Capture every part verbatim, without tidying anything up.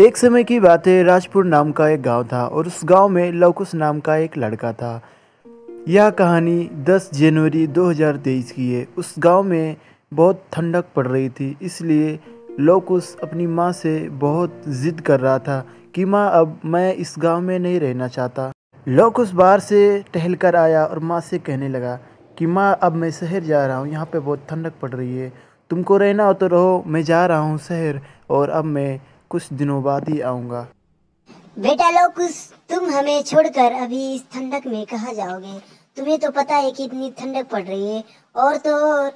एक समय की बात है, राजपुर नाम का एक गांव था और उस गांव में लवकुश नाम का एक लड़का था। यह कहानी दस जनवरी दो हज़ार तेईस की है। उस गांव में बहुत ठंडक पड़ रही थी, इसलिए लवकुश अपनी माँ से बहुत जिद कर रहा था कि माँ, अब मैं इस गांव में नहीं रहना चाहता। लवकुश बाहर से टहल कर आया और माँ से कहने लगा कि माँ, अब मैं शहर जा रहा हूँ, यहाँ पे बहुत ठंडक पड़ रही है, तुमको रहना हो तो रहो, मैं जा रहा हूँ शहर और अब मैं कुछ दिनों बाद ही आऊँगा। बेटा लवकुश, तुम हमें छोड़कर अभी इस ठंडक में कहाँ जाओगे? तुम्हें तो पता है कि इतनी ठंडक पड़ रही है, और तो और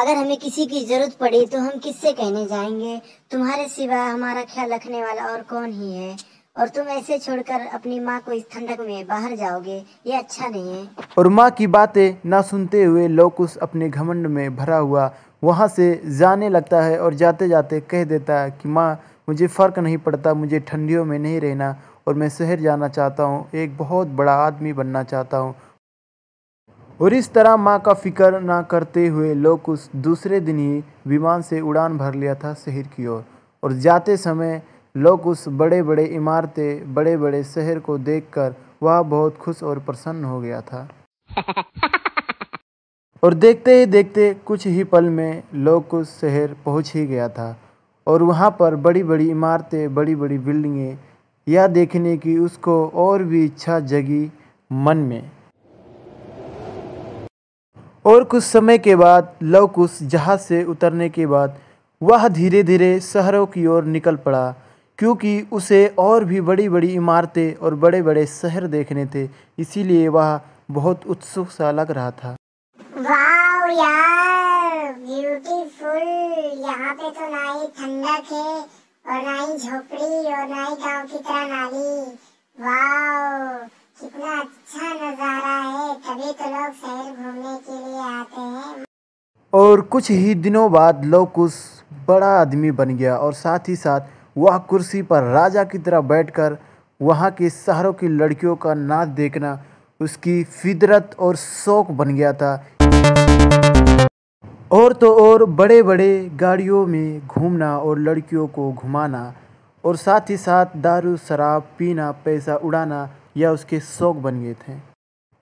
अगर हमें किसी की जरूरत पड़ी तो हम किससे कहने जाएंगे? तुम्हारे सिवा हमारा ख्याल रखने वाला और कौन ही है, और तुम ऐसे छोड़कर अपनी माँ को इस ठंडक में बाहर जाओगे, ये अच्छा नहीं है। और माँ की बातें ना सुनते हुए लवकुश अपने घमंड में भरा हुआ वहाँ से जाने लगता है और जाते जाते कह देता है कि माँ, मुझे फ़र्क नहीं पड़ता, मुझे ठंडियों में नहीं रहना और मैं शहर जाना चाहता हूँ, एक बहुत बड़ा आदमी बनना चाहता हूँ। और इस तरह माँ का फिक्र ना करते हुए लवकुश दूसरे दिन ही विमान से उड़ान भर लिया था शहर की ओर। और जाते समय लवकुश बड़े बड़े इमारतें, बड़े बड़े शहर को देखकर वह बहुत खुश और प्रसन्न हो गया था। और देखते ही देखते कुछ ही पल में लवकुश शहर पहुंच ही गया था। और वहाँ पर बड़ी बड़ी इमारतें, बड़ी बड़ी बिल्डिंगें, यह देखने की उसको और भी इच्छा जगी मन में। और कुछ समय के बाद लवकुश जहाज़ से उतरने के बाद वह धीरे धीरे शहरों की ओर निकल पड़ा, क्योंकि उसे और भी बड़ी बड़ी इमारतें और बड़े बड़े शहर देखने थे, इसीलिए वह बहुत उत्सुक सा लग रहा था। वाव यार, ब्यूटीफुल, यहाँ पे तो ना ही ठंडक है और ना ही झोपड़ी और ना ही गाँव की तरह नाली। वाव, कितना अच्छा नज़ारा है, तभी तो लोग शहर घूमने के लिए आते हैं। और कुछ ही दिनों बाद लवकुश बड़ा आदमी बन गया और साथ ही साथ वह कुर्सी पर राजा की तरह बैठकर वहाँ के शहरों की लड़कियों का नाच देखना उसकी फितरत और शौक बन गया था। और तो और बड़े बड़े गाड़ियों में घूमना और लड़कियों को घुमाना और साथ ही साथ दारू शराब पीना, पैसा उड़ाना, या उसके शौक बन गए थे।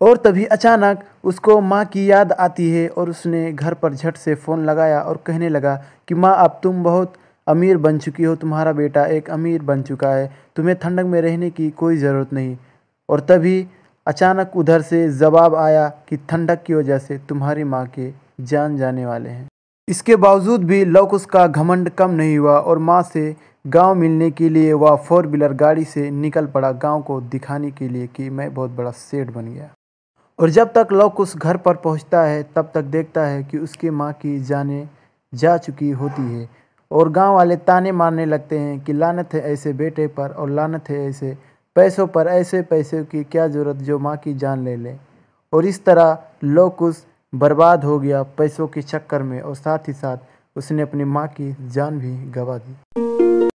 और तभी अचानक उसको माँ की याद आती है और उसने घर पर झट से फ़ोन लगाया और कहने लगा कि माँ, अब तुम बहुत अमीर बन चुकी हो, तुम्हारा बेटा एक अमीर बन चुका है, तुम्हें ठंडक में रहने की कोई ज़रूरत नहीं। और तभी अचानक उधर से जवाब आया कि ठंडक की वजह से तुम्हारी माँ के जान जाने वाले हैं। इसके बावजूद भी लवकुश का घमंड कम नहीं हुआ और माँ से गांव मिलने के लिए वह फोर व्हीलर गाड़ी से निकल पड़ा गांव को दिखाने के लिए कि मैं बहुत बड़ा सेठ बन गया। और जब तक लवकुश घर पर पहुंचता है तब तक देखता है कि उसकी माँ की जाने जा चुकी होती है और गांव वाले ताने मारने लगते हैं कि लानत है ऐसे बेटे पर और लानत है ऐसे पैसों पर, ऐसे पैसे की क्या ज़रूरत जो माँ की जान ले ले। और इस तरह लवकुश बर्बाद हो गया पैसों के चक्कर में और साथ ही साथ उसने अपनी माँ की जान भी गंवा दी।